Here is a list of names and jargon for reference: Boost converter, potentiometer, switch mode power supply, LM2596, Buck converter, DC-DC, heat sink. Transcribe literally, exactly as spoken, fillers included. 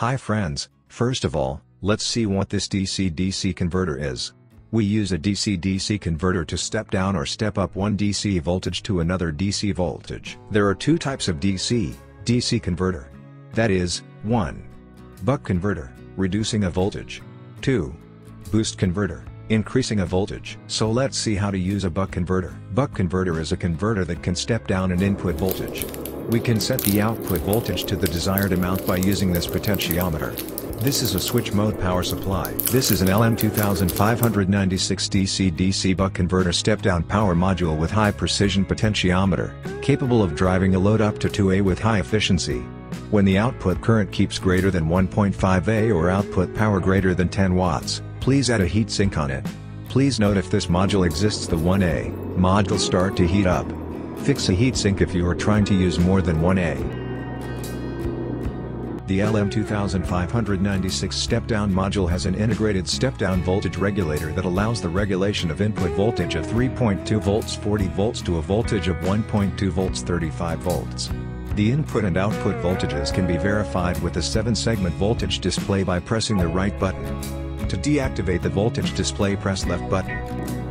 Hi friends, first of all, let's see what this D C D C converter is. We use a D C D C converter to step down or step up one D C voltage to another D C voltage. There are two types of D C D C converter. That is, one. Buck converter, reducing a voltage. two. Boost converter, increasing a voltage. So let's see how to use a buck converter. Buck converter is a converter that can step down an input voltage. We can set the output voltage to the desired amount by using this potentiometer. This is a switch mode power supply. This is an L M two five nine six D C D C buck converter step-down power module with high precision potentiometer, capable of driving a load up to two amps with high efficiency. When the output current keeps greater than one point five amps or output power greater than ten watts, please add a heatsink on it. Please note if this module exists the one amp module start to heat up. Fix a heatsink if you are trying to use more than one amp. The L M two five nine six step-down module has an integrated step-down voltage regulator that allows the regulation of input voltage of three point two volts forty volts to a voltage of one point two volts thirty-five volts. The input and output voltages can be verified with the seven segment voltage display by pressing the right button. To deactivate the voltage display, press left button.